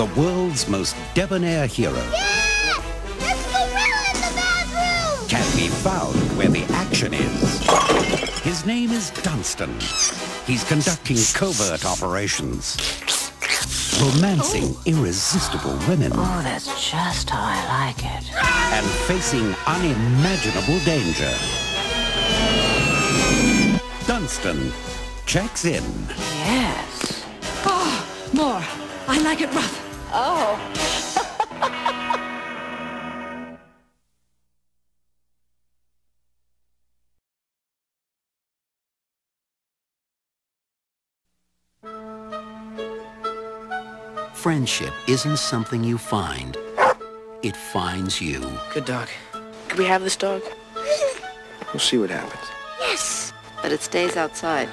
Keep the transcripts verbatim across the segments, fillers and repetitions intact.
the world's most debonair hero. Yeah! There's an umbrella in the bathroom! Can be found where the action is. His name is Dunstan. He's conducting covert operations, romancing irresistible women. Oh, that's just how I like it. And facing unimaginable danger. Dunston checks in. Yes. Oh, more. I like it rough. Oh. Friendship isn't something you find. It finds you. Good dog. Can we have this dog? We'll see what happens. Yes! But it stays outside.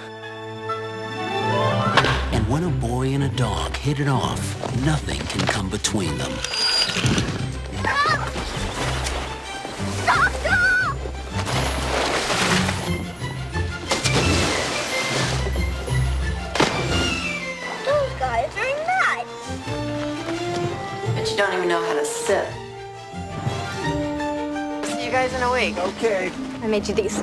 And when a boy and a dog hit it off, nothing can come between them. Stop! Stop, stop! Those guys are nuts! But you don't even know how to sit. See you guys in a week. Okay. I made you these.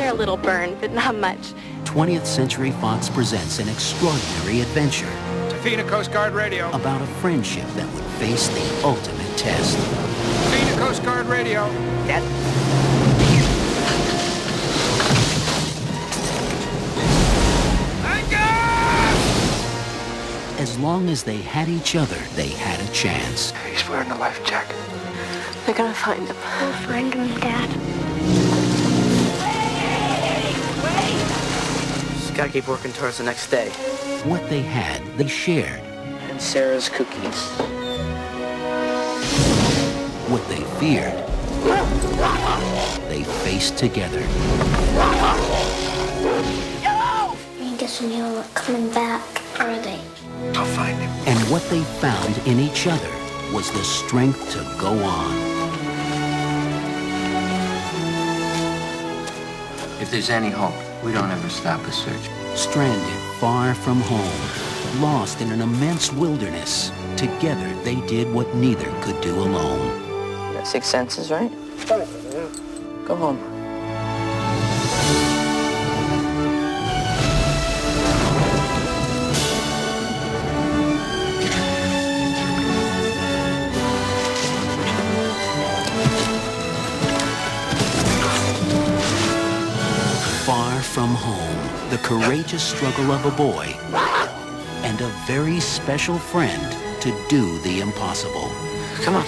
A little burn, but not much. twentieth Century Fox presents an extraordinary adventure. Tofino Coast Guard Radio. About a friendship that would face the ultimate test. Tofino Coast Guard Radio. That. As long as they had each other, they had a chance. He's wearing a life jacket. They're gonna find him. We'll find him, Dad. Gotta keep working towards the next day. What they had, they shared. And Sarah's cookies. What they feared, they faced together. No! He doesn't know what's coming back, are they? I'll find him. And what they found in each other was the strength to go on. If there's any hope, we don't ever stop the search. Stranded far from home, lost in an immense wilderness, together they did what neither could do alone. That six senses, right? Go home. From home, the courageous struggle of a boy and a very special friend to do the impossible. Come on.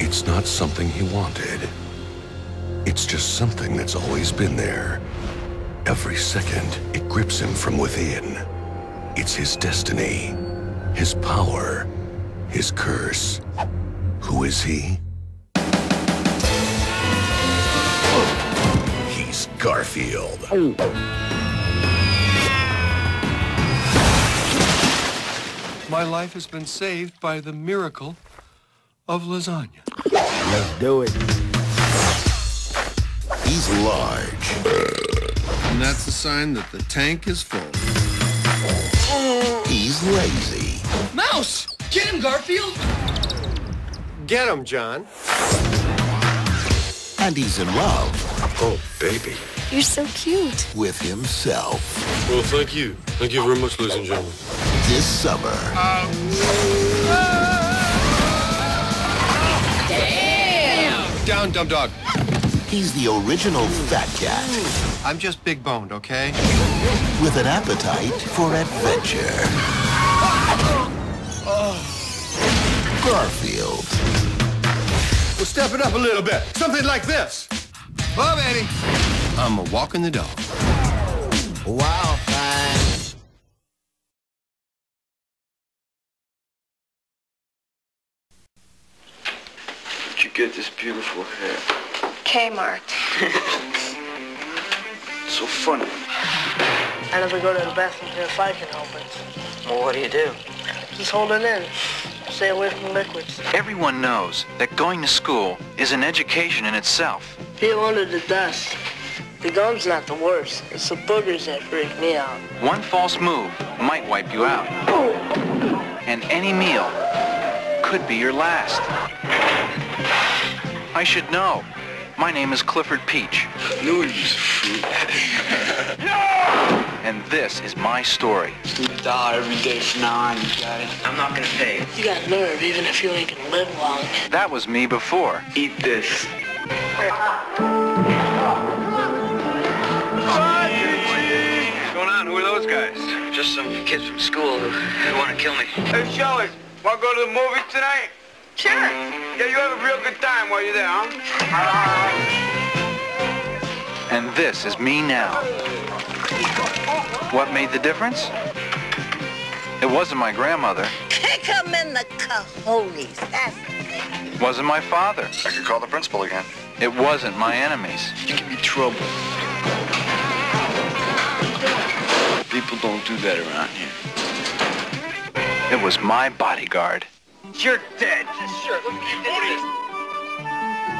It's not something he wanted. It's just something that's always been there. Every second, it grips him from within. It's his destiny, his power, his curse. Who is he? He's Garfield. My life has been saved by the miracle of lasagna. Let's do it. He's large. And that's a sign that the tank is full. He's lazy. Mouse! Get him, Garfield! Get him, John. And he's in love. Oh, baby. You're so cute. With himself. Well, thank you. Thank you very much, ladies and gentlemen. This summer. Uh, uh, Down, dumb dog. He's the original fat cat. I'm just big boned, okay? With an appetite for adventure. Oh. Garfield. Well, step it up a little bit. Something like this. Oh, baby. I'm a walking the dog. Wow, fine. get this beautiful hair? Kmart. So funny. And if we go to the bathroom here, if I can help it. Well, what do you do? Just hold it in. Stay away from liquids. Everyone knows that going to school is an education in itself. Feel under the dust. The gum's not the worst. It's the boogers that freak me out. One false move might wipe you out. Oh. And any meal could be your last. I should know. My name is Clifford Peach. No, you fruit. And this is my story. It's a dollar every day for now on, you got it? I'm not gonna pay. You got nerve, even if you ain't gonna live long. That was me before. Eat this. What's going on? Who are those guys? Just some kids from school who want to kill me. Hey, Shelley, wanna go to the movies tonight? Sure. Yeah, you have a real good time while you're there, huh? Right. And this is me now. What made the difference? It wasn't my grandmother. Kick him in the cojones. That's the thing. Wasn't my father. I could call the principal again. It wasn't my enemies. You give me trouble. People don't do that around here. It was my bodyguard. You're dead. Sure.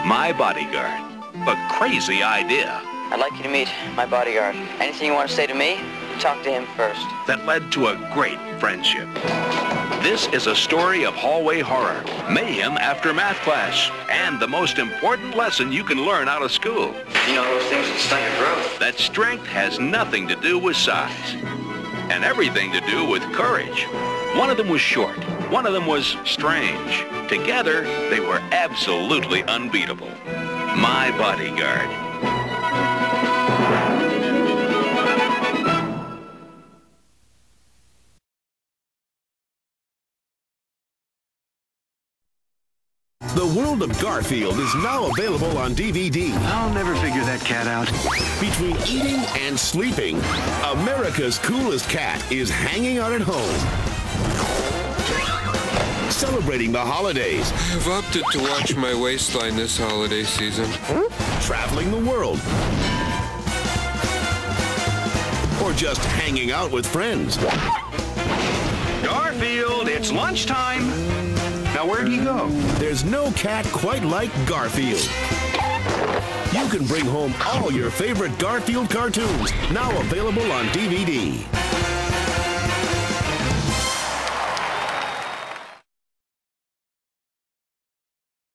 My Bodyguard. A crazy idea. I'd like you to meet my bodyguard. Anything you want to say to me, talk to him first. That led to a great friendship. This is a story of hallway horror, mayhem after math class, and the most important lesson you can learn out of school. You know those things that stunt your growth. That strength has nothing to do with size, and everything to do with courage. One of them was short. One of them was strange. Together, they were absolutely unbeatable. My Bodyguard. The World of Garfield is now available on D V D. I'll never figure that cat out. Between eating and sleeping, America's coolest cat is hanging out at home. Celebrating the holidays. I've opted to watch my waistline this holiday season. Traveling the world. Or just hanging out with friends. Garfield, it's lunchtime. Now where'd he go? There's no cat quite like Garfield. You can bring home all your favorite Garfield cartoons, now available on D V D.